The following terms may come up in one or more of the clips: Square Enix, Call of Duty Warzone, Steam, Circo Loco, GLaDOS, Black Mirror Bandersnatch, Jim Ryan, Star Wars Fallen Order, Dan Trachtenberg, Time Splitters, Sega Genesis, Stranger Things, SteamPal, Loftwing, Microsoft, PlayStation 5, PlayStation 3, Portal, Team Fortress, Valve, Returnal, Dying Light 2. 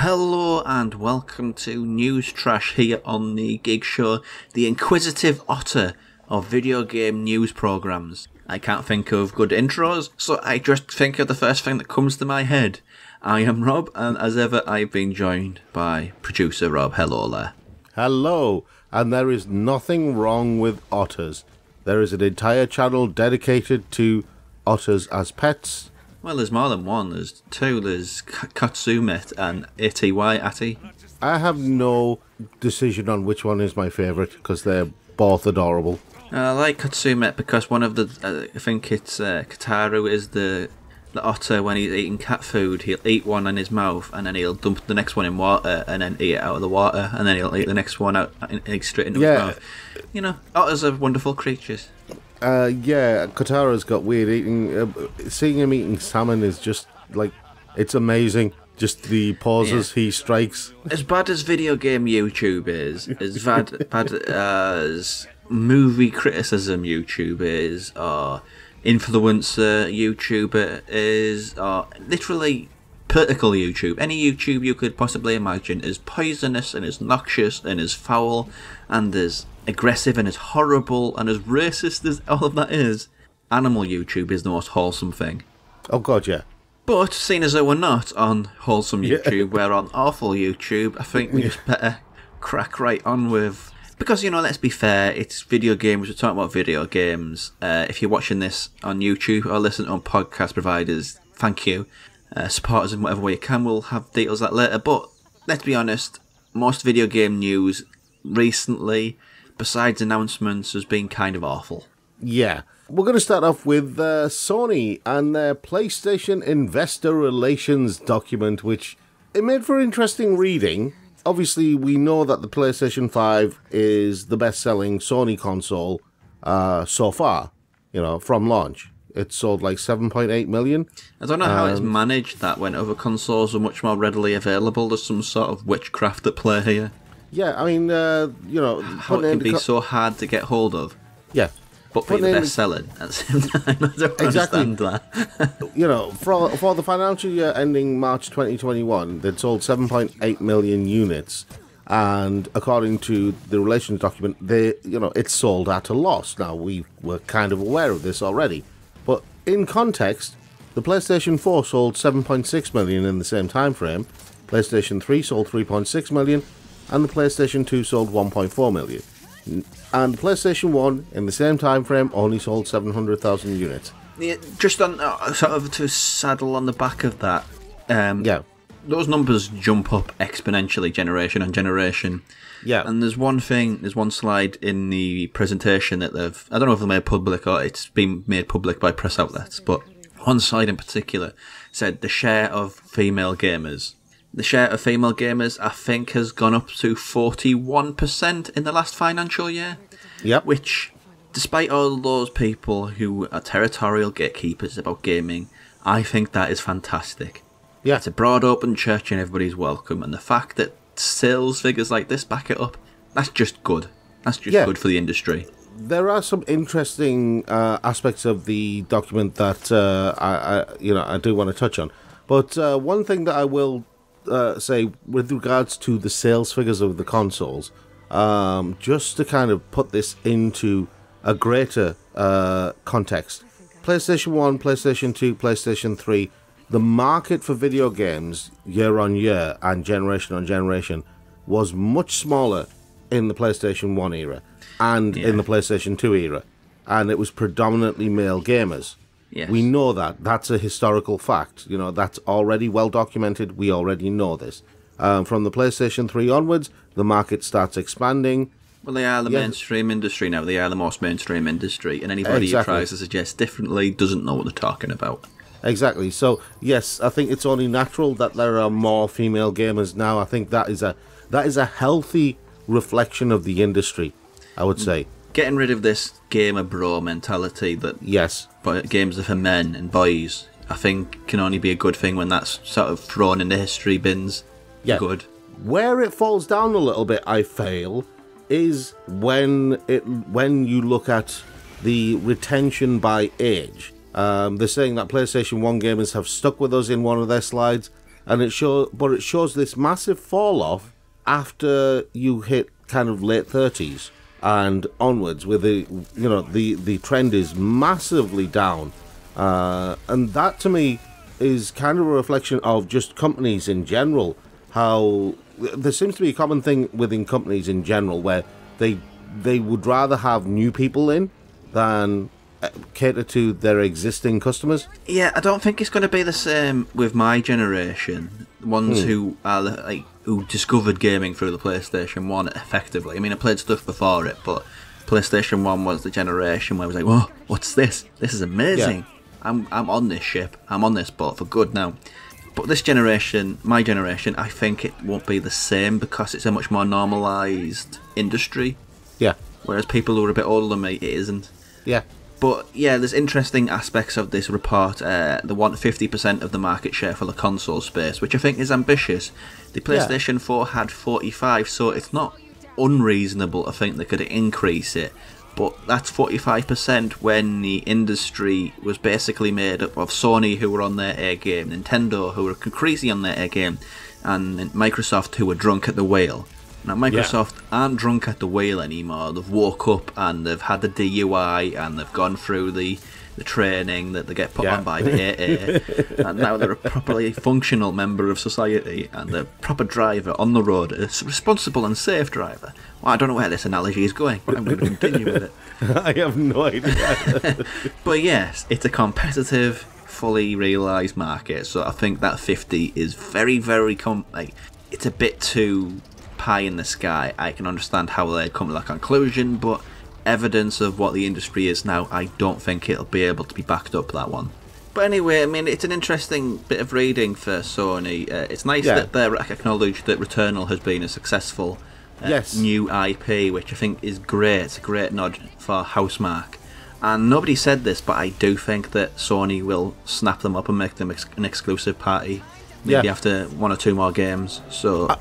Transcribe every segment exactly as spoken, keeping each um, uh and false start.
Hello and welcome to News Trash here on the Gig Show, the inquisitive otter of video game news programmes. I can't think of good intros, so I just think of the first thing that comes to my head. I am Rob, and as ever I've been joined by producer Rob. Hello there. Hello, and there is nothing wrong with otters. There is an entire channel dedicated to otters as pets. Well, there's more than one. There's two. There's Katsumet and Itty Atty. I have no decision on which one is my favourite because they're both adorable. I like Katsumet because one of the, I think it's uh, Kataru is the the otter. When he's eating cat food, he'll eat one in his mouth and then he'll dump the next one in water and then eat it out of the water and then he'll eat the next one out and straight into yeah. his mouth. You know, otters are wonderful creatures. Uh, yeah, Katara's got weird eating. Uh, seeing him eating salmon is just like, it's amazing. Just the pauses yeah. he strikes. As bad as video game YouTube is, as bad, bad as movie criticism YouTube is, or influencer YouTuber is, or literally political YouTube. Any YouTube you could possibly imagine is poisonous and is noxious and is foul and is aggressive and as horrible and as racist as all of that is. Animal YouTube is the most wholesome thing. Oh god, yeah. But seeing as though we're not on wholesome YouTube, yeah. we're on awful YouTube, I think we yeah. just better crack right on with, because, you know, let's be fair, it's video games, we're talking about video games. Uh, if you're watching this on YouTube or listening on podcast providers, thank you. Uh, support us in whatever way you can, we'll have details of that later, but let's be honest, most video game news recently, besides announcements, has been kind of awful. Yeah. We're going to start off with uh, Sony and their PlayStation Investor Relations document, which it made for interesting reading. Obviously, we know that the PlayStation five is the best-selling Sony console uh, so far, you know, from launch. It's sold like seven point eight million. I don't know um, how it's managed that when other consoles are much more readily available. There's some sort of witchcraft at play here. Yeah, I mean, uh, you know... How it can be so hard to get hold of. Yeah. But be the best-selling at the same time. I don't exactly. understand that. You know, for, for the financial year ending March twenty twenty-one, they'd sold seven point eight million units. And according to the relations document, they, you know, it's sold at a loss. Now, we were kind of aware of this already. But in context, the PlayStation four sold seven point six million in the same time frame. PlayStation three sold three point six million. And the PlayStation two sold one point four million. And the PlayStation one, in the same time frame, only sold seven hundred thousand units. Yeah, just on, uh, sort of to saddle on the back of that, um, yeah, those numbers jump up exponentially generation on generation. Yeah. And there's one thing, there's one slide in the presentation that they've, I don't know if they made public or it's been made public by press outlets, but one slide in particular said the share of female gamers. The share of female gamers, I think, has gone up to forty-one percent in the last financial year. Yep. Which, despite all those people who are territorial gatekeepers about gaming, I think that is fantastic. Yeah. It's a broad open church and everybody's welcome. And the fact that sales figures like this back it up, that's just good. That's just yeah. good for the industry. There are some interesting uh, aspects of the document that uh, I, I, you know, I do want to touch on. But uh, one thing that I will... Uh, say with regards to the sales figures of the consoles, um, just to kind of put this into a greater uh, context, PlayStation one, PlayStation two, PlayStation three, the market for video games year on year and generation on generation was much smaller in the PlayStation one era and yeah. in the PlayStation two era, and it was predominantly male gamers. Yes. We know that. That's a historical fact. You know, that's already well documented. We already know this. Um, from the PlayStation three onwards, the market starts expanding. Well, they are the yeah. mainstream industry now. They are the most mainstream industry. And anybody exactly. who tries to suggest differently doesn't know what they're talking about. Exactly. So, yes, I think it's only natural that there are more female gamers now. I think that is a, that is a healthy reflection of the industry, I would say. Mm. Getting rid of this gamer bro mentality that yes, but games are for men and boys, I think can only be a good thing when that's sort of thrown in the history bins. Yeah, good. Where it falls down a little bit, I fail, is when it when you look at the retention by age. Um, they're saying that PlayStation one gamers have stuck with us in one of their slides, and it shows, but it shows this massive fall off after you hit kind of late thirties and onwards, where the you know the the trend is massively down, uh, and that to me is kind of a reflection of just companies in general. How there seems to be a common thing within companies in general where they they would rather have new people in than cater to their existing customers. Yeah, I don't think it's going to be the same with my generation. The ones mm. who are like who discovered gaming through the PlayStation one effectively. I mean, I played stuff before it, but PlayStation one was the generation where I was like, whoa, what's this? This is amazing. Yeah. I'm I'm on this ship. I'm on this boat for good now. But this generation, my generation, I think it won't be the same because it's a much more normalised industry. Yeah. Whereas people who are a bit older than me, it isn't. Yeah. But yeah, there's interesting aspects of this report. Uh, they want fifty percent of the market share for the console space, which I think is ambitious. The PlayStation yeah. four had forty-five, so it's not unreasonable. I think they could increase it. But that's forty-five percent when the industry was basically made up of Sony, who were on their air game, Nintendo, who were crazy on their air game, and Microsoft, who were drunk at the wheel. Now, Microsoft yeah. aren't drunk at the wheel anymore. They've woke up and they've had the D U I and they've gone through the, the training that they get put yeah. on by the E A. And now they're a properly functional member of society and a proper driver on the road, a responsible and safe driver. Well, I don't know where this analogy is going, but I'm going to continue with it. I have no idea. But yes, it's a competitive, fully realised market. So I think that fifty is very, very... Com like, it's a bit too... pie in the sky. I can understand how they come to that conclusion, but evidence of what the industry is now, I don't think it'll be able to be backed up, that one. But anyway, I mean, it's an interesting bit of reading for Sony. Uh, it's nice yeah. that they acknowledge that Returnal has been a successful uh, yes. new I P, which I think is great. It's a great nod for Housemarque. And nobody said this, but I do think that Sony will snap them up and make them ex an exclusive party, maybe yeah. after one or two more games. So... I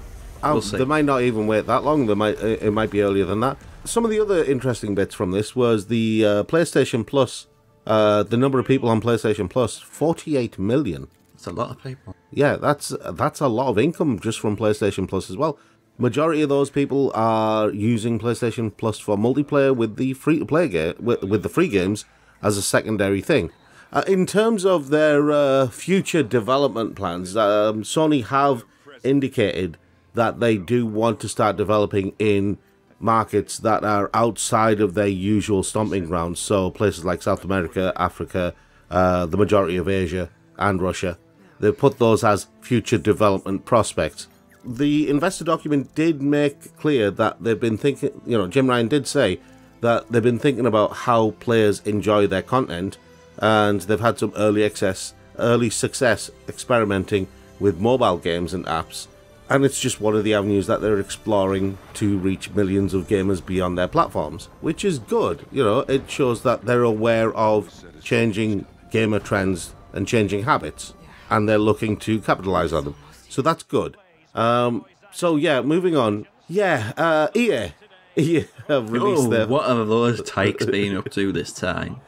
We'll they might not even wait that long. They might it might be earlier than that. Some of the other interesting bits from this was the uh, PlayStation Plus. Uh, the number of people on PlayStation Plus, forty-eight million. That's a lot of people. Yeah, that's that's a lot of income just from PlayStation Plus as well. Majority of those people are using PlayStation Plus for multiplayer with the free to play game with, with the free games as a secondary thing. Uh, in terms of their uh, future development plans, um, Sony have indicated that they do want to start developing in markets that are outside of their usual stomping grounds, so places like South America, Africa, uh, the majority of Asia and Russia. They've put those as future development prospects. The investor document did make clear that they've been thinking, you know, Jim Ryan did say that they've been thinking about how players enjoy their content, and they've had some early, access, early success experimenting with mobile games and apps. And it's just one of the avenues that they're exploring to reach millions of gamers beyond their platforms, which is good. You know, it shows that they're aware of changing gamer trends and changing habits, and they're looking to capitalize on them. So that's good. Um, so yeah, moving on. Yeah, uh, E A. E A have released oh, their... what have those tykes been up to this time?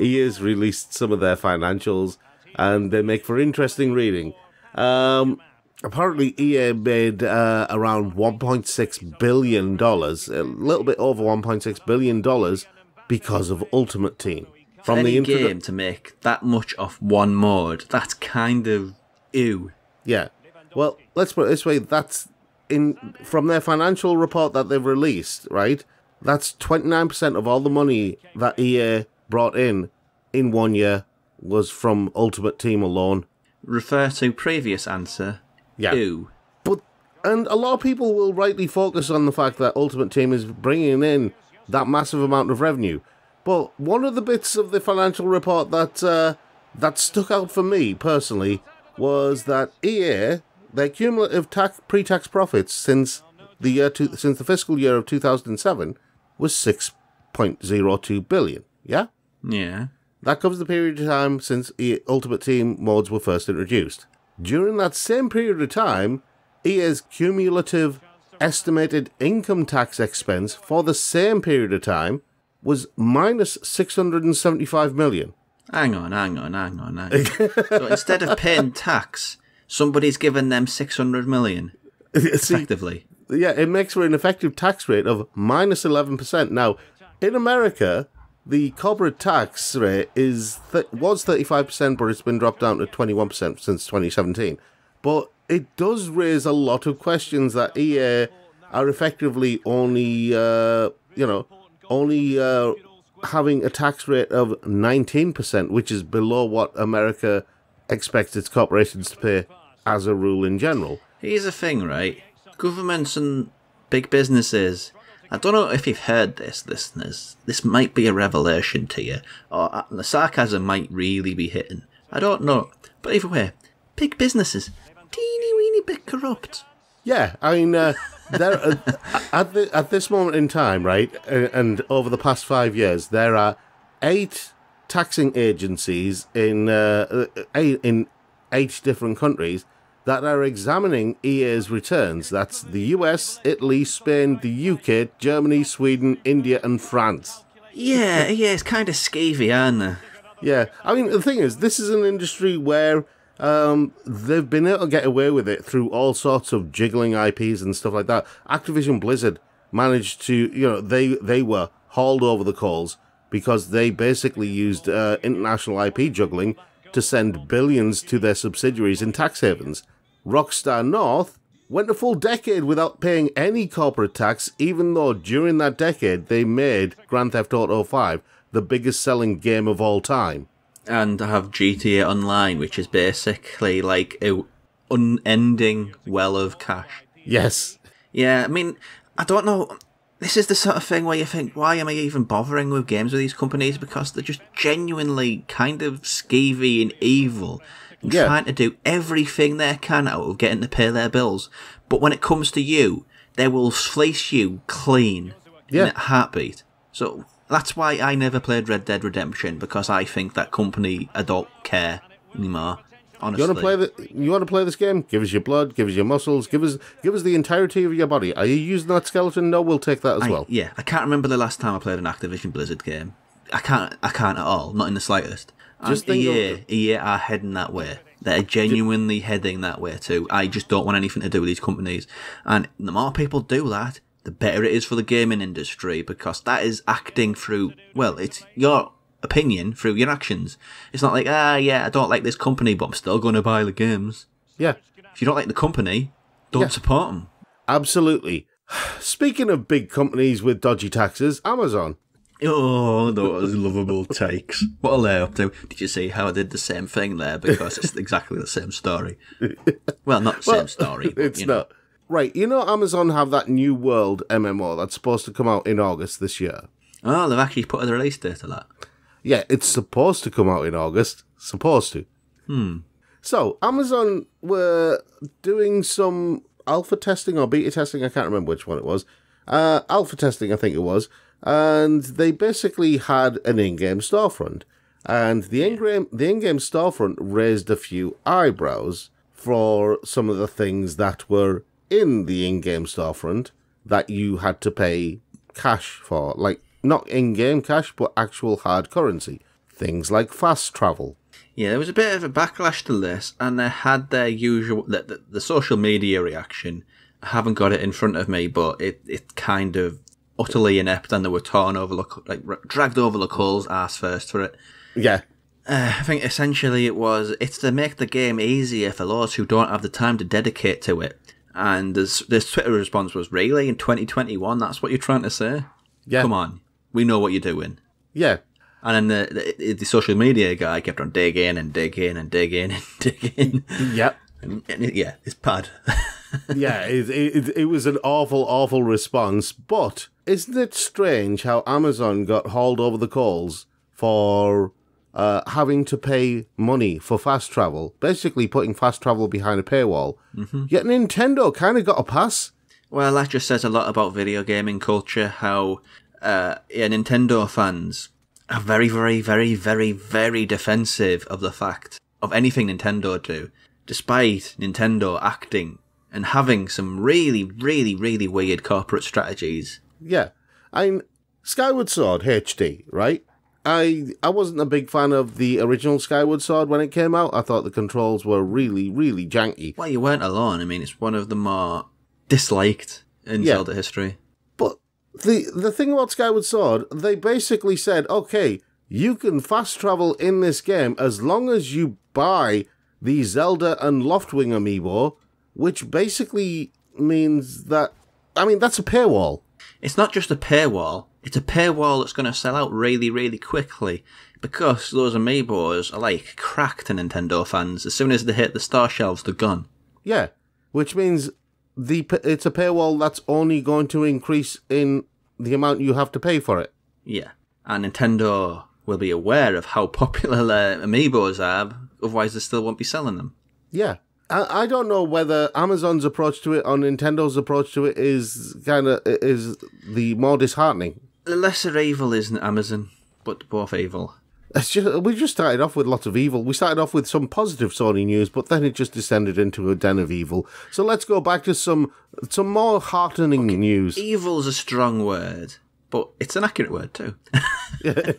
E A's released some of their financials, and they make for interesting reading. Um... Apparently, E A made uh, around one point six billion dollars, a little bit over one point six billion dollars, because of Ultimate Team. From any the game to make that much off one mod, that's kind of ew. Yeah. Well, let's put it this way: that's in from their financial report that they've released, right? That's twenty-nine percent of all the money that E A brought in in one year was from Ultimate Team alone. Refer to previous answer. Yeah, Ew. but and a lot of people will rightly focus on the fact that Ultimate Team is bringing in that massive amount of revenue. But one of the bits of the financial report that uh, that stuck out for me personally was that E A, their cumulative tax, pre-tax profits since the year to, since the fiscal year of two thousand seven was six point zero two billion. Yeah, yeah, that covers the period of time since E A, Ultimate Team mods were first introduced. During that same period of time, E A's cumulative estimated income tax expense for the same period of time was minus six hundred seventy-five million. Hang on, hang on, hang on, hang on. So instead of paying tax, somebody's given them six hundred million dollars, effectively. See, yeah, it makes for an effective tax rate of minus eleven percent. Now, in America, the corporate tax rate is th was thirty-five percent, but it's been dropped down to twenty-one percent since twenty seventeen. But it does raise a lot of questions that E A are effectively only, uh, you know, only uh, having a tax rate of nineteen percent, which is below what America expects its corporations to pay as a rule in general. Here's the thing, right? Governments and big businesses, I don't know if you've heard this, listeners. This might be a revelation to you, or the sarcasm might really be hitting. I don't know. But either way, big businesses, teeny weeny bit corrupt. Yeah, I mean, uh, there are, at, the, at this moment in time, right, and, and over the past five years, there are eight taxing agencies in uh, eight, in eight different countries that are examining E A's returns. That's the U S, Italy, Spain, the U K, Germany, Sweden, India, and France. Yeah, yeah, it's kind of skeevy, aren't it? Yeah, I mean, the thing is, this is an industry where um, they've been able to get away with it through all sorts of jiggling I Ps and stuff like that. Activision Blizzard managed to, you know, they, they were hauled over the coals because they basically used uh, international I P juggling to send billions to their subsidiaries in tax havens. Rockstar North went a full decade without paying any corporate tax, even though during that decade they made Grand Theft Auto five the biggest selling game of all time. And have G T A Online, which is basically like an unending well of cash. Yes. Yeah, I mean, I don't know. This is the sort of thing where you think, why am I even bothering with games with these companies? Because they're just genuinely kind of skeevy and evil, and yeah, trying to do everything they can out of getting to pay their bills. But when it comes to you, they will fleece you clean, yeah, in a heartbeat. So that's why I never played Red Dead Redemption, because I think that company, I don't care anymore. Honestly. You want to play the, you want to play this game? Give us your blood, give us your muscles, give us give us the entirety of your body. Are you using that skeleton? No, we'll take that as I, well. Yeah, I can't remember the last time I played an Activision Blizzard game. I can't, I can't at all, not in the slightest. Just E A, E A are heading that way. They're genuinely heading that way too. I just don't want anything to do with these companies. And the more people do that, the better it is for the gaming industry, because that is acting through, well, it's your opinion through your actions. It's not like, ah, yeah, I don't like this company, but I'm still going to buy the games. Yeah. If you don't like the company, don't yeah. support them. Absolutely. Speaking of big companies with dodgy taxes, Amazon. Oh, those lovable takes. What are they up to? Did you see how I did the same thing there? Because it's exactly the same story. Well, not the well, same story. But, it's you know. not. Right, you know Amazon have that New World M M O that's supposed to come out in August this year. Oh, they've actually put a release date to that. Yeah, it's supposed to come out in August. Supposed to. Hmm. So, Amazon were doing some alpha testing or beta testing. I can't remember which one it was. Uh, alpha testing, I think it was. And they basically had an in-game storefront. And the in-game the in-game storefront raised a few eyebrows for some of the things that were in the in-game storefront that you had to pay cash for. Like, not in-game cash, but actual hard currency. Things like fast travel. Yeah, there was a bit of a backlash to this, and they had their usual... The, the, the social media reaction. I haven't got it in front of me, but it, it kind of utterly inept, and they were torn over, the, like, dragged over the coals, ass first for it. Yeah. Uh, I think essentially it was, it's to make the game easier for those who don't have the time to dedicate to it. And this, this Twitter response was, really? In twenty twenty-one, that's what you're trying to say? Yeah. Come on. We know what you're doing. Yeah. And then the, the, the social media guy kept on digging and digging and digging and digging. Yep. And, and it, yeah, it's bad. Yeah, it, it, it was an awful, awful response. But isn't it strange how Amazon got hauled over the coals for uh, having to pay money for fast travel, basically putting fast travel behind a paywall, mm-hmm. yet Nintendo kind of got a pass? Well, that just says a lot about video gaming culture, how... Uh, yeah, Nintendo fans are very, very, very, very, very defensive of the fact of anything Nintendo do, despite Nintendo acting and having some really, really, really weird corporate strategies. Yeah. I mean, Skyward Sword H D, right? I I wasn't a big fan of the original Skyward Sword when it came out. I thought the controls were really, really janky. Well, you weren't alone. I mean, it's one of the more disliked in yeah. Zelda history. But the, the thing about Skyward Sword, they basically said, okay, you can fast travel in this game as long as you buy the Zelda and Loftwing Amiibo, which basically means that... I mean, that's a paywall. It's not just a paywall. It's a paywall that's going to sell out really, really quickly because those Amiibos are like crack to Nintendo fans. As soon as they hit the star shelves, they're gone. Yeah, which means the it's a paywall that's only going to increase in the amount you have to pay for it. Yeah, and Nintendo will be aware of how popular their Amiibos are, otherwise they still won't be selling them. Yeah. I don't know whether Amazon's approach to it or Nintendo's approach to it is kind of is the more disheartening. The lesser evil isn't Amazon, but both evil. It's just, we just started off with lots of evil. We started off with some positive Sony news, but then it just descended into a den of evil. So let's go back to some some more heartening okay. news. Evil's a strong word, but it's an accurate word too. yeah.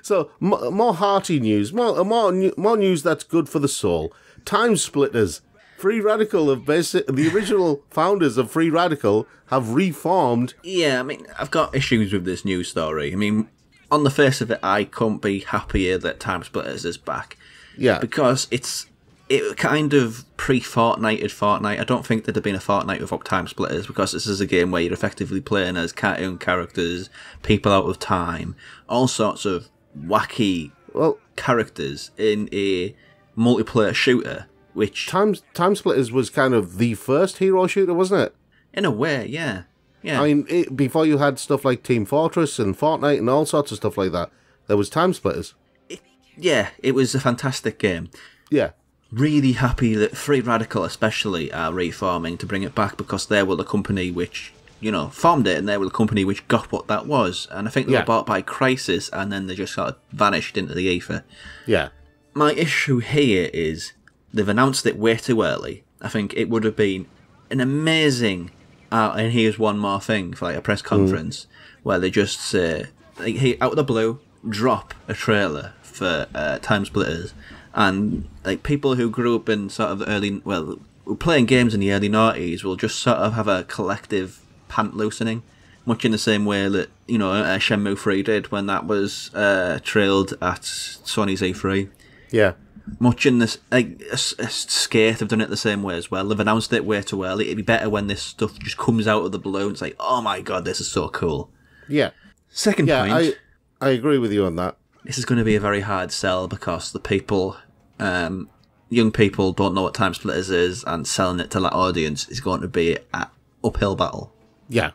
So, more hearty news, more more more news that's good for the soul. Time Splitters, Free Radical of basic, the original founders of Free Radical have reformed. Yeah, I mean, I've got issues with this news story. I mean, on the face of it, I can't be happier that Time Splitters is back. Yeah, because it's it kind of pre-Fortnited Fortnite. I don't think there'd have been a Fortnite without Time Splitters because this is a game where you're effectively playing as cartoon characters, people out of time, all sorts of wacky well characters in a multiplayer shooter, which Time Time Splitters was kind of the first hero shooter, wasn't it? In a way, yeah, yeah. I mean, it, before you had stuff like Team Fortress and Fortnite and all sorts of stuff like that, there was Time Splitters. It, yeah, it was a fantastic game. Yeah, really happy that Free Radical, especially, are reforming to bring it back because they were the company which, you know, formed it, and they were the company which got what that was. And I think they yeah. were bought by Crysis, and then they just sort of vanished into the ether. Yeah. My issue here is they've announced it way too early. I think it would have been an amazing, uh, and here's one more thing for like a press conference, mm. where they just say, like, hey, out of the blue, drop a trailer for uh, Time Splitters. And like people who grew up in sort of the early, well, playing games in the early noughties will just sort of have a collective pant loosening, much in the same way that, you know, uh, Shenmue three did when that was uh, trailed at Sony's E three. Yeah. Much in this, like, uh, Skate have done it the same way as well. They've announced it way too early. It'd be better when this stuff just comes out of the blue and it's like, oh my god, this is so cool. Yeah. Second yeah, point. I, I agree with you on that. This is going to be a very hard sell because the people, um, young people don't know what Time Splitters is, and selling it to that audience is going to be an uphill battle. Yeah.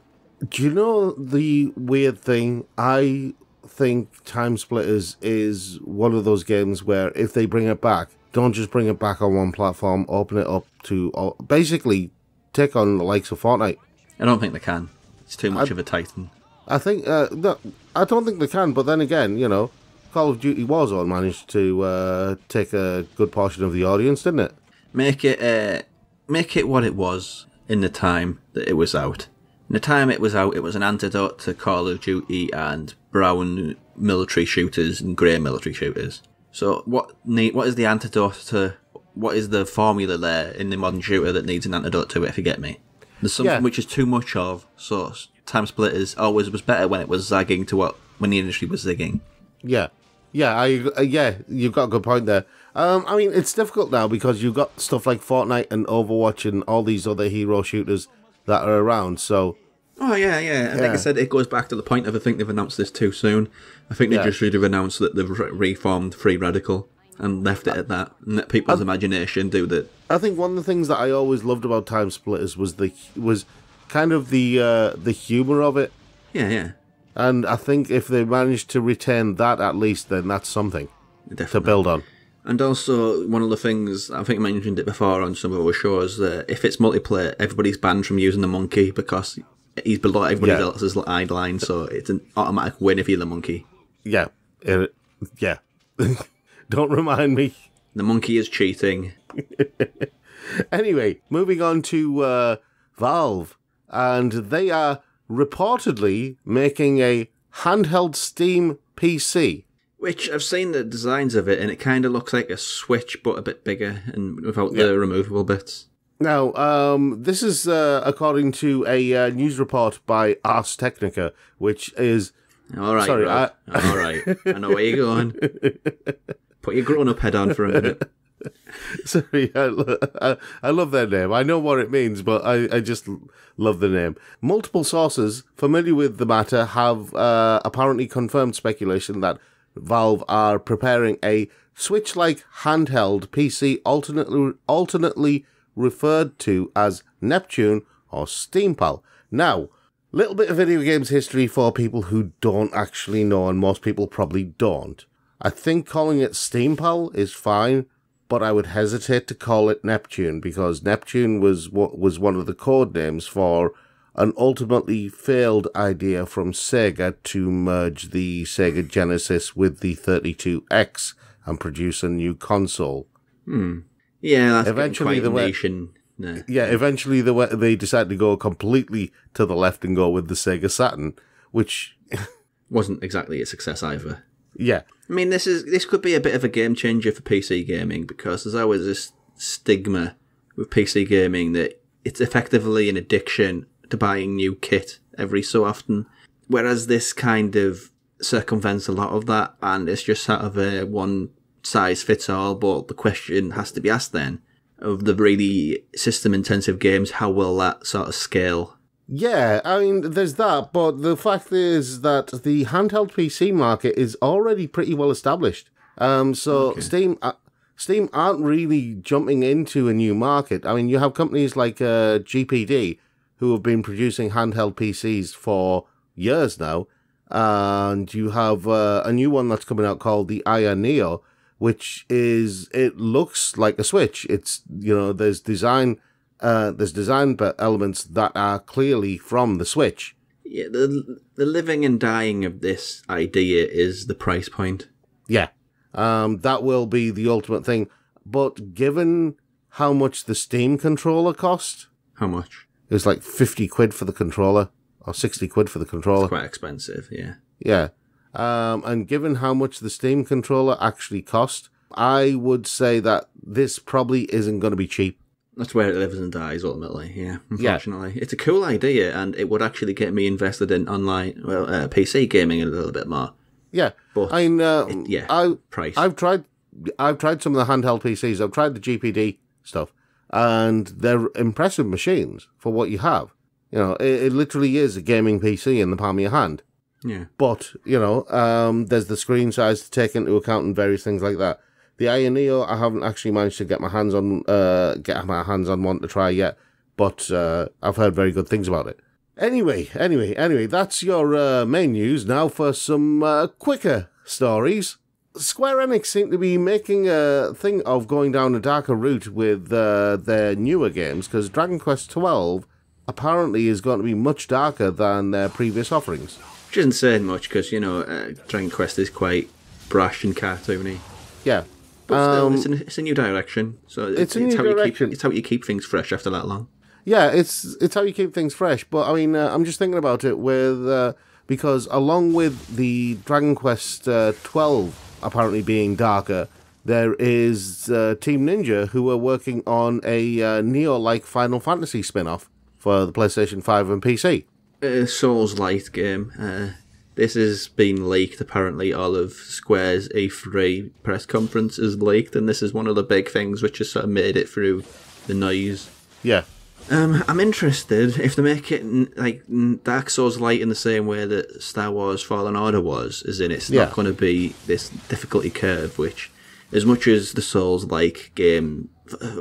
Do you know the weird thing? I think Time Splitters is one of those games where if they bring it back, don't just bring it back on one platform, open it up to... Or basically, take on the likes of Fortnite. I don't think they can. It's too much I, of a titan. I think... Uh, no, I don't think they can, but then again, you know, Call of Duty Warzone managed to uh, take a good portion of the audience, didn't it? Make it, uh, make it what it was in the time that it was out. In the time it was out, it was an antidote to Call of Duty and brown military shooters and grey military shooters. So what need, what is the antidote to... What is the formula there in the modern shooter that needs an antidote to it, if you get me? There's something yeah. which is too much of, so Time Splitters always was better when it was zagging to what... When the industry was zigging. Yeah. Yeah, I, uh, yeah, you've got a good point there. Um, I mean, it's difficult now because you've got stuff like Fortnite and Overwatch and all these other hero shooters that are around, so... Oh, yeah, yeah. And yeah. like I said, it goes back to the point of I think they've announced this too soon. I think they yeah. just should have announced that they've re reformed Free Radical and left it I, at that, and let people's I, imagination do that. I think one of the things that I always loved about Time Splitters was the was kind of the uh, the humour of it. Yeah, yeah. And I think if they managed to retain that at least, then that's something Definitely. to build on. And also, one of the things, I think I mentioned it before on some of our shows, that if it's multiplayer, everybody's banned from using the monkey because he's below everybody yeah. else's eye line, so it's an automatic win if you're the monkey. Yeah. It, yeah. Don't remind me. The monkey is cheating. Anyway, moving on to uh, Valve, and they are reportedly making a handheld Steam P C. Which, I've seen the designs of it, and it kind of looks like a Switch, but a bit bigger, and without yeah. the removable bits. Now, um, this is uh, according to a uh, news report by Ars Technica, which is... All right, sorry, I... All right. I know where you're going. Put your grown-up head on for a minute. Sorry, I, lo I, I love their name. I know what it means, but I, I just love the name. Multiple sources familiar with the matter have uh, apparently confirmed speculation that Valve are preparing a Switch-like handheld P C alternately, alternately referred to as Neptune or SteamPal. Now, little bit of video games history for people who don't actually know, and most people probably don't. I think calling it SteamPal is fine, but I would hesitate to call it Neptune, because Neptune was what was one of the code names for an ultimately failed idea from Sega to merge the Sega Genesis with the thirty-two X and produce a new console. Hmm. Yeah, that's eventually the nation. No. Yeah, eventually the way they decided to go completely to the left and go with the Sega Saturn, which wasn't exactly a success either. Yeah. I mean, this is this could be a bit of a game changer for P C gaming, because there's always this stigma with P C gaming that it's effectively an addiction to buying new kit every so often, whereas this kind of circumvents a lot of that, and it's just sort of a one-size-fits-all, but the question has to be asked then, of the really system-intensive games, how will that sort of scale? Yeah, I mean, there's that, but the fact is that the handheld P C market is already pretty well established. Um, so okay. Steam, uh, Steam aren't really jumping into a new market. I mean, you have companies like uh, G P D who have been producing handheld P Cs for years now, and you have uh, a new one that's coming out called the Aya Neo, which is it looks like a Switch. It's you know, there's design. Uh, there's design elements that are clearly from the Switch. Yeah, the, the living and dying of this idea is the price point. Yeah, um, that will be the ultimate thing. But given how much the Steam controller cost... How much? It was like fifty quid for the controller, or sixty quid for the controller. It's quite expensive, yeah. Yeah, um, and given how much the Steam controller actually cost, I would say that this probably isn't going to be cheap. That's where it lives and dies, ultimately, yeah, unfortunately. Yeah. It's a cool idea, and it would actually get me invested in online, well, uh, P C gaming a little bit more. Yeah, but I mean, uh, it, yeah, I, price. I've tried, I've tried some of the handheld P Cs, I've tried the G P D stuff, and they're impressive machines for what you have. You know, it, it literally is a gaming P C in the palm of your hand. Yeah. But, you know, um, there's the screen size to take into account and various things like that. The Aya Neo, I haven't actually managed to get my hands on, uh, get my hands on one to try yet, but uh, I've heard very good things about it. Anyway, anyway, anyway, that's your uh, main news. Now for some uh, quicker stories. Square Enix seem to be making a thing of going down a darker route with uh, their newer games, because Dragon Quest twelve apparently is going to be much darker than their previous offerings. Which isn't saying much, because you know uh, Dragon Quest is quite brash and cartoony. Yeah. But still, um, it's, an, it's a new direction, so it's, it's, a new it's how direction. you keep it's how you keep things fresh after that long. Yeah, it's it's how you keep things fresh. But I mean, uh, I'm just thinking about it with uh, because along with the Dragon Quest uh, twelve apparently being darker, there is uh, Team Ninja who are working on a uh, Neo-like Final Fantasy spin-off for the PlayStation five and P C. Uh, Souls-like game. Uh, This has been leaked, apparently. All of Square's E three press conference is leaked, and this is one of the big things which has sort of made it through the noise. Yeah. Um, I'm interested if they make it, like, Dark Souls light in the same way that Star Wars Fallen Order was, as in it's yeah. not going to be this difficulty curve, which, as much as the Souls-like game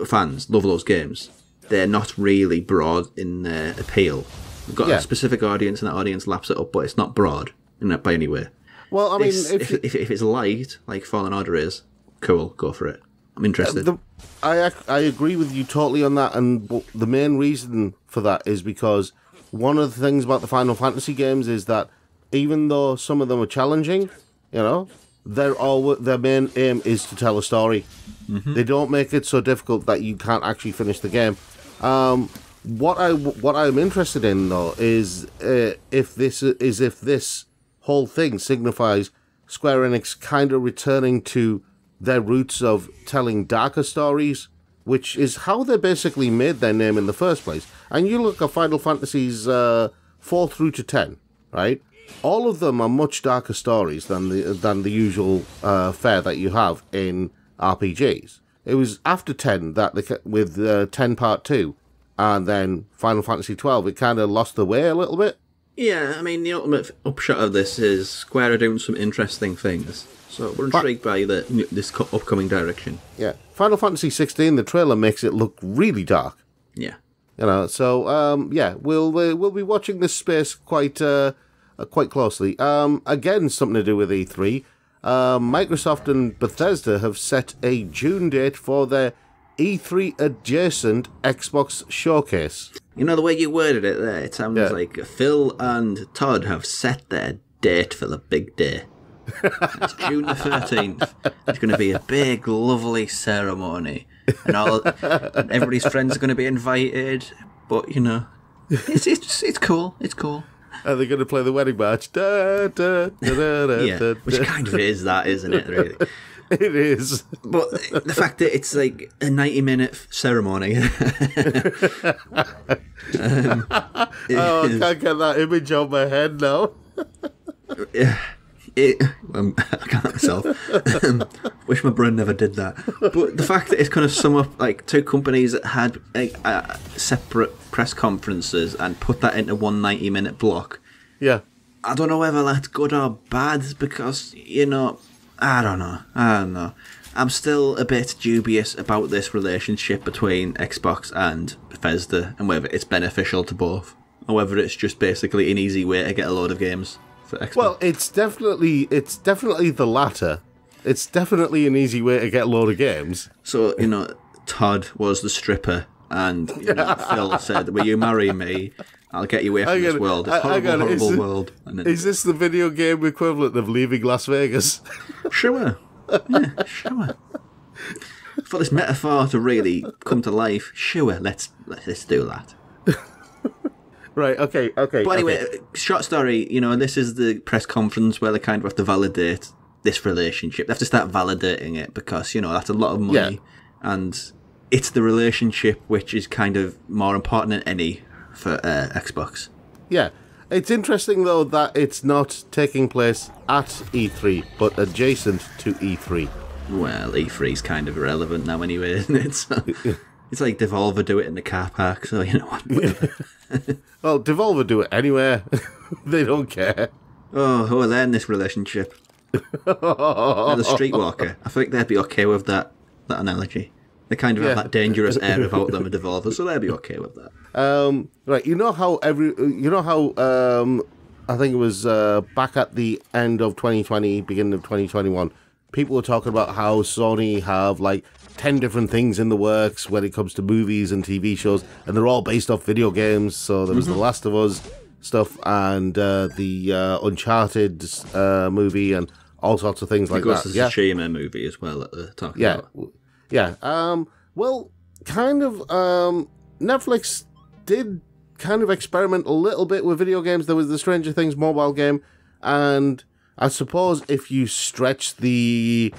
fans love those games, they're not really broad in their appeal. They've got yeah. a specific audience, and that audience laps it up, but it's not broad. Not by any way. Well, I mean, this, if, if, if, if it's light, like Fallen Order is, cool, go for it. I'm interested. The, I, I agree with you totally on that, and the main reason for that is because one of the things about the Final Fantasy games is that even though some of them are challenging, you know, they're all, their main aim is to tell a story. Mm-hmm. They don't make it so difficult that you can't actually finish the game. Um... What I what I'm interested in though is uh, if this is if this whole thing signifies Square Enix kind of returning to their roots of telling darker stories, which is how they basically made their name in the first place. And you look at Final Fantasies uh, four through to ten, right? All of them are much darker stories than the than the usual uh, fare that you have in R P Gs. It was after ten that they, with uh, ten Part Two, and then Final Fantasy twelve, it kind of lost the way a little bit. Yeah, I mean the ultimate upshot of this is Square are doing some interesting things. So we're intrigued by the, this upcoming direction. Yeah, Final Fantasy sixteen, the trailer makes it look really dark. Yeah, you know. So um, yeah, we'll we'll be watching this space quite uh, quite closely. Um, again, something to do with E three. Uh, Microsoft and Bethesda have set a June date for their E three adjacent Xbox showcase. You know the way you worded it there. It sounds yeah. like Phil and Todd have set their date for the big day. It's June the thirteenth. It's going to be a big, lovely ceremony, and all and everybody's friends are going to be invited. But you know, it's it's it's cool. It's cool. And they're going to play the wedding march. Da, da, da, da, da, yeah, da, da. Which kind of is that, isn't it? Really, it is. But the fact that it's like a ninety-minute ceremony. um, oh, I can't get that image on my head now. Yeah. It, um, I can't myself. Wish my brain never did that. But the fact that it's kind of sum up like two companies that had like, uh, separate press conferences and put that into one ninety-minute block. Yeah, I don't know whether that's good or bad because you know, I don't know. I don't know. I'm still a bit dubious about this relationship between Xbox and Bethesda and whether it's beneficial to both or whether it's just basically an easy way to get a load of games. Well, it's definitely it's definitely the latter. It's definitely an easy way to get a load of games. So, you know, Todd was the stripper and you know, Phil said, will you marry me? I'll get you away from this world. It's horrible, horrible is this, world. And it, is this the video game equivalent of leaving Las Vegas? Sure. Yeah, sure. For this metaphor to really come to life, sure, let's, let's do that. Right, okay, okay. But anyway, okay. Short story, you know, this is the press conference where they kind of have to validate this relationship. They have to start validating it because, you know, that's a lot of money. Yeah. And it's the relationship which is kind of more important than any for uh, Xbox. Yeah. It's interesting, though, that it's not taking place at E three, but adjacent to E three. Well, E three's kind of irrelevant now anyway, isn't it? So... It's like Devolver do it in the car park, so you know what? Well, Devolver do it anywhere. They don't care. Oh, who are they in this relationship? They're the streetwalker. I think they'd be okay with that that analogy. They kind of yeah. have that dangerous air about them, a Devolver, so they'd be okay with that. Um, right, you know how every, you know how um, I think it was uh, back at the end of twenty twenty, beginning of twenty twenty-one. People were talking about how Sony have like ten different things in the works when it comes to movies and T V shows, and they're all based off video games. So there was mm-hmm. The Last of Us stuff and uh, the uh, Uncharted uh, movie and all sorts of things like that. There's yeah. a Tsushima movie as well that they're talking yeah. about. Yeah. Um, well, kind of, um, Netflix did kind of experiment a little bit with video games. There was the Stranger Things mobile game, and... I suppose if you stretch the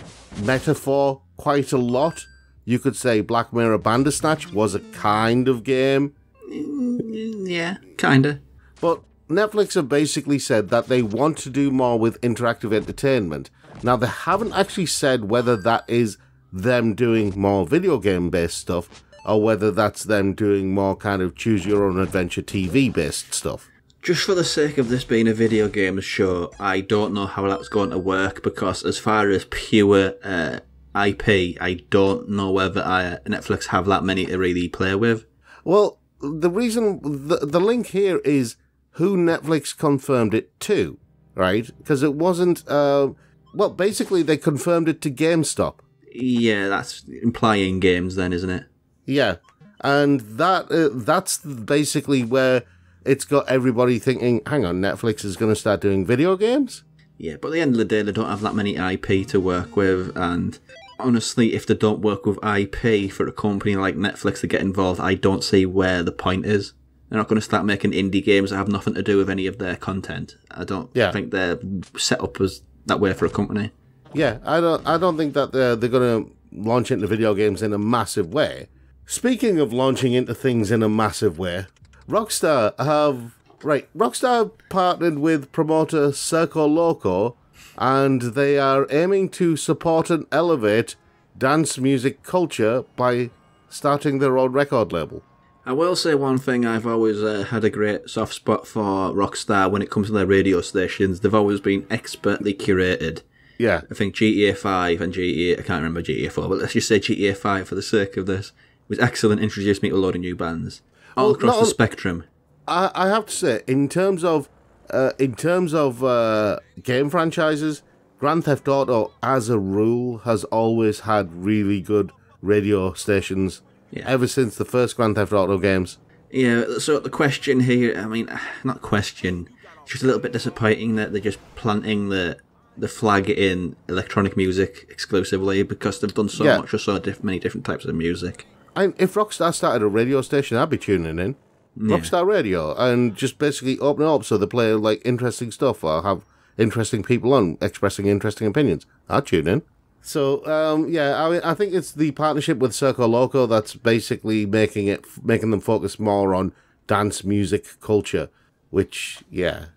metaphor quite a lot, you could say Black Mirror Bandersnatch was a kind of game. Yeah, kind of. But Netflix have basically said that they want to do more with interactive entertainment. Now, they haven't actually said whether that is them doing more video game-based stuff or whether that's them doing more kind of choose-your-own-adventure T V-based stuff. Just for the sake of this being a video game show, I don't know how that's going to work because as far as pure uh, I P, I don't know whether I, Netflix have that many to really play with. Well, the reason, the, the link here is who Netflix confirmed it to, right? Because it wasn't, uh, well, basically they confirmed it to GameStop. Yeah, that's implying games then, isn't it? Yeah, and that uh, that's basically where... It's got everybody thinking, hang on, Netflix is going to start doing video games? Yeah, but at the end of the day, they don't have that many I P to work with. And honestly, if they don't work with I P for a company like Netflix to get involved, I don't see where the point is. They're not going to start making indie games that have nothing to do with any of their content. I don't yeah. think they're set up as that way for a company. Yeah, I don't. I don't think that they're they're going to launch into video games in a massive way. Speaking of launching into things in a massive way, Rockstar have right. Rockstar partnered with promoter Circo Loco, and they are aiming to support and elevate dance music culture by starting their own record label. I will say one thing, I've always uh, had a great soft spot for Rockstar when it comes to their radio stations. They've always been expertly curated. Yeah. I think G T A five and G T A, I can't remember G T A four, but let's just say G T A five for the sake of this, was excellent, introduced me to a load of new bands. All well, across the on, spectrum. I, I have to say, in terms of, uh, in terms of uh, game franchises, Grand Theft Auto, as a rule, has always had really good radio stations. Yeah. Ever since the first Grand Theft Auto games. Yeah, so the question here, I mean, not question, it's just a little bit disappointing that they're just planting the the flag in electronic music exclusively, because they've done so yeah. much or so diff many different types of music. And if Rockstar started a radio station, I'd be tuning in. Yeah. Rockstar Radio, and just basically open it up so they play like interesting stuff or have interesting people on expressing interesting opinions. I'd tune in. So, um, yeah, I, I think it's the partnership with Circo Loco that's basically making it, making them focus more on dance music culture, which, yeah.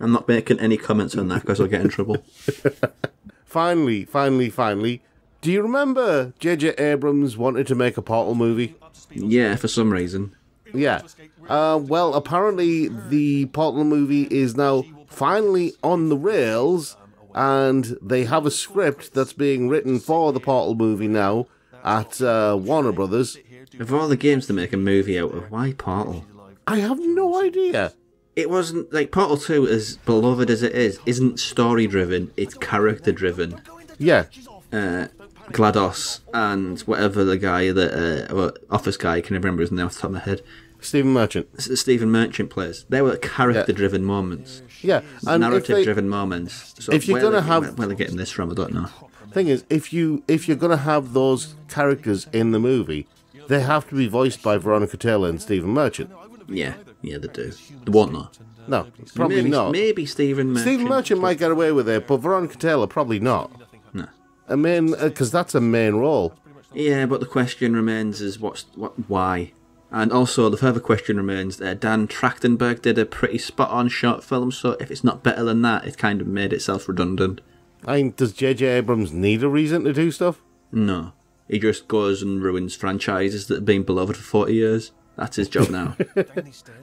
I'm not making any comments on that because I'll get in trouble. Finally, finally, finally. Do you remember J J Abrams wanted to make a Portal movie? Yeah, for some reason. Yeah. Uh, well, apparently the Portal movie is now finally on the rails. And they have a script that's being written for the Portal movie now at uh, Warner Brothers. Of all the games to make a movie out of, why Portal? I have no idea. It wasn't, like, Portal two, as beloved as it is, isn't story-driven, it's character-driven. Yeah. Uh, GLaDOS and whatever the guy that, uh, well, office guy, can I remember his name off the top of my head? Stephen Merchant. Stephen Merchant plays. They were character-driven yeah. moments. Yeah, and narrative-driven moments. So if you're going to have, where they're getting this from, I don't know. Thing is, if you if you're going to have those characters in the movie, they have to be voiced by Veronica Taylor and Stephen Merchant. Yeah, yeah, they do. They won't know. No, probably maybe, not. Maybe Stephen Merchant. Stephen Merchant might get away with it, but Veronica Taylor probably not. No, I mean, because that's a main role. Yeah, but the question remains: is what's what? Why? And also, the further question remains that Dan Trachtenberg did a pretty spot-on short film, so if it's not better than that, it kind of made itself redundant. I mean, does J J Abrams need a reason to do stuff? No. He just goes and ruins franchises that have been beloved for forty years. That's his job now.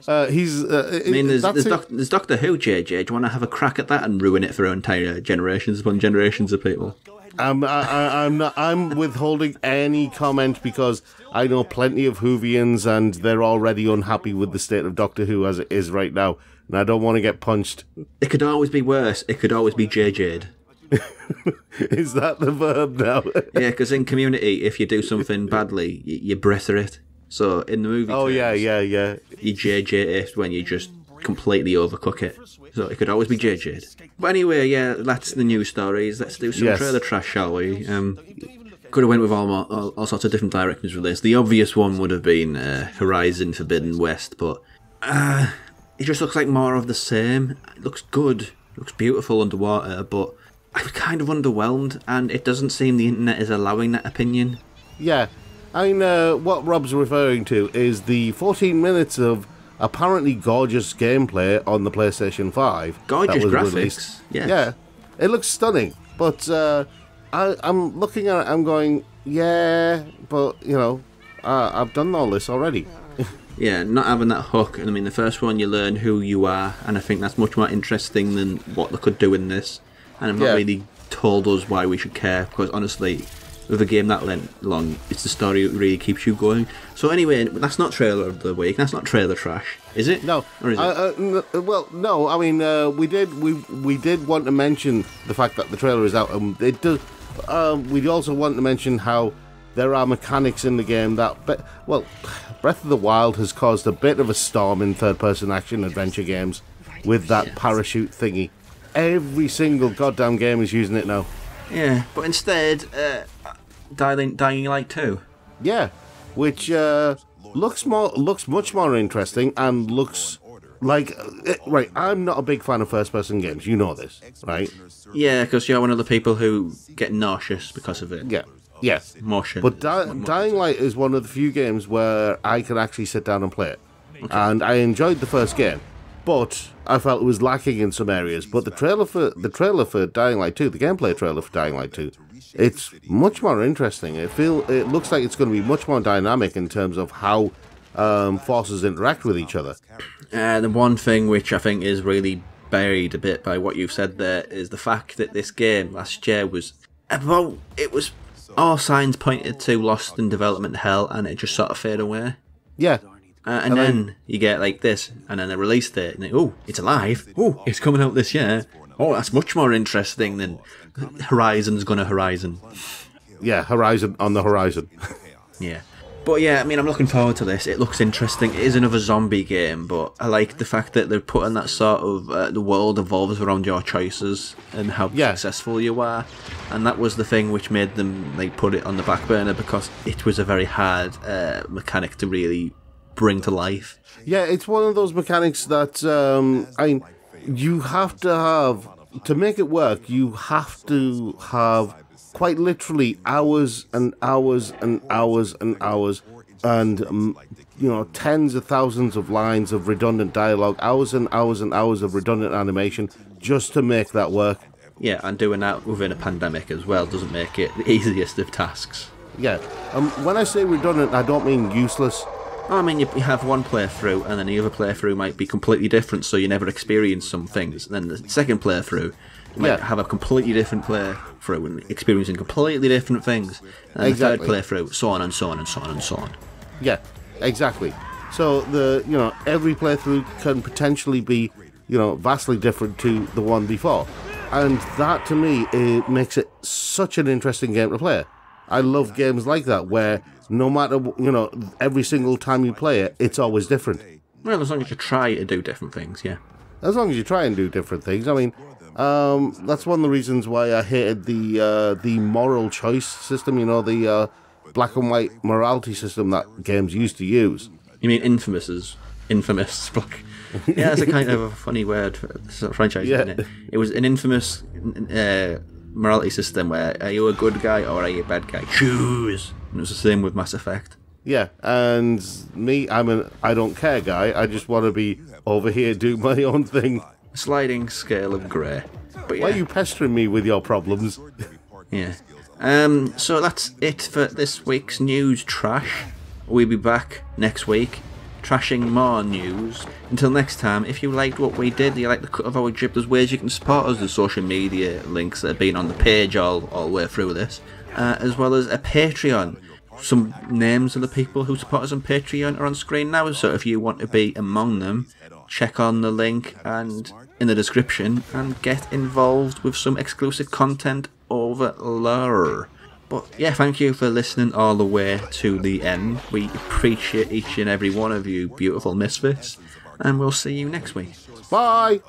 uh, he's. Uh, I mean, there's, there's, doc there's Doctor Who, J J. Do you want to have a crack at that and ruin it for entire generations upon generations of people? I'm, I, I'm, not, I'm withholding any comment because I know plenty of Whovians and they're already unhappy with the state of Doctor Who as it is right now. And I don't want to get punched. It could always be worse. It could always be J J'd. Is that the verb now? Yeah, because in Community, if you do something badly, you, you breather it. So in the movie Oh, terms, yeah, yeah, yeah. you J J it when you just completely overcook it. So it could always be J J'd. But anyway, yeah, that's the news stories. Let's do some yes. trailer trash, shall we? Um, could have went with all, all, all sorts of different directions with this. The obvious one would have been uh, Horizon Forbidden West, but uh, it just looks like more of the same. It looks good. It looks beautiful underwater, but I'm kind of underwhelmed, and it doesn't seem the internet is allowing that opinion. Yeah. I mean, uh, what Rob's referring to is the fourteen minutes of apparently gorgeous gameplay on the PlayStation five. Gorgeous graphics. Yes. Yeah. It looks stunning. But uh, I, I'm looking at it, I'm going, yeah, but, you know, uh, I've done all this already. Yeah, not having that hook. And I mean, the first one, you learn who you are, and I think that's much more interesting than what they could do in this. And I've not yeah. really told us why we should care, because honestly, with a game that long, it's the story that really keeps you going. So anyway, that's not trailer of the week. That's not trailer trash, is it? No. Or is uh, it? Uh, well, no. I mean, uh, we did we we did want to mention the fact that the trailer is out, and it does. Uh, we also want to mention how there are mechanics in the game that, but well, Breath of the Wild has caused a bit of a storm in third-person action adventure games with that yes. parachute thingy. Every single goddamn game is using it now. Yeah, but instead, uh, Dying Light two. Yeah, which uh, looks more, looks much more interesting, and looks like it, right. I'm not a big fan of first-person games. You know this, right? Yeah, because you're one of the people who get nauseous because of it. Yeah, yeah. Motion. But Di Dying Light is one of the few games where I can actually sit down and play it, okay. And I enjoyed the first game, but I felt it was lacking in some areas. But the trailer for the trailer for Dying Light two, the gameplay trailer for Dying Light two, it's much more interesting. It feel it looks like it's going to be much more dynamic in terms of how um, forces interact with each other. And uh, the one thing which I think is really buried a bit by what you've said there is the fact that this game last year was about it was all signs pointed to lost in development hell, and it just sort of faded away. Yeah. Uh, and, and then, then you get like this, and then they released it, and oh, it's alive! Oh, it's coming out this year! Oh, that's much more interesting than Horizon's gonna Horizon. Yeah, Horizon on the horizon. Yeah. But yeah, I mean, I'm looking forward to this. It looks interesting. It is another zombie game, but I like the fact that they're putting that sort of... Uh, the world evolves around your choices and how yeah. successful you are. And that was the thing which made them like put it on the back burner, because it was a very hard uh, mechanic to really... bring to life. Yeah, it's one of those mechanics that um, I mean, you have to have to make it work. You have to have quite literally hours and hours and hours and hours, and um, you know, tens of thousands of lines of redundant dialogue, hours and hours and hours of redundant animation, just to make that work. Yeah, and doing that within a pandemic as well doesn't make it the easiest of tasks. Yeah, um, when I say redundant, I don't mean useless. I mean, you have one playthrough, and then the other playthrough might be completely different, so you never experience some things. And then the second playthrough, you yeah. might have a completely different playthrough and experiencing completely different things. And exactly. the third playthrough, so on and so on and so on and so on. Yeah, exactly. So the you know every playthrough can potentially be you know vastly different to the one before, and that to me it makes it such an interesting game to play. I love games like that where no matter, you know, every single time you play it, it's always different. Well, as long as you try to do different things, yeah. As long as you try and do different things. I mean, um, that's one of the reasons why I hated the uh, the moral choice system, you know, the uh, black and white morality system that games used to use. You mean Infamous's? Infamous. Yeah, that's a kind of a funny word for a franchise, yeah. isn't it? It was an infamous... Uh, morality system where are you a good guy or are you a bad guy? Choose. And it was the same with Mass Effect. Yeah, and me, I'm an I don't care guy. I just want to be over here doing my own thing. Sliding scale of grey. But yeah. Why are you pestering me with your problems? Yeah. Um. So that's it for this week's news trash. We'll be back next week, trashing more news. Until next time, if you liked what we did, you like the cut of our jib, there's ways you can support us. There's social media links that have been on the page all, all the way through this, uh, as well as a Patreon. Some names of the people who support us on Patreon are on screen now, so if you want to be among them, check on the link and in the description and get involved with some exclusive content over there. But yeah, thank you for listening all the way to the end. We appreciate each and every one of you beautiful misfits, and we'll see you next week. Bye!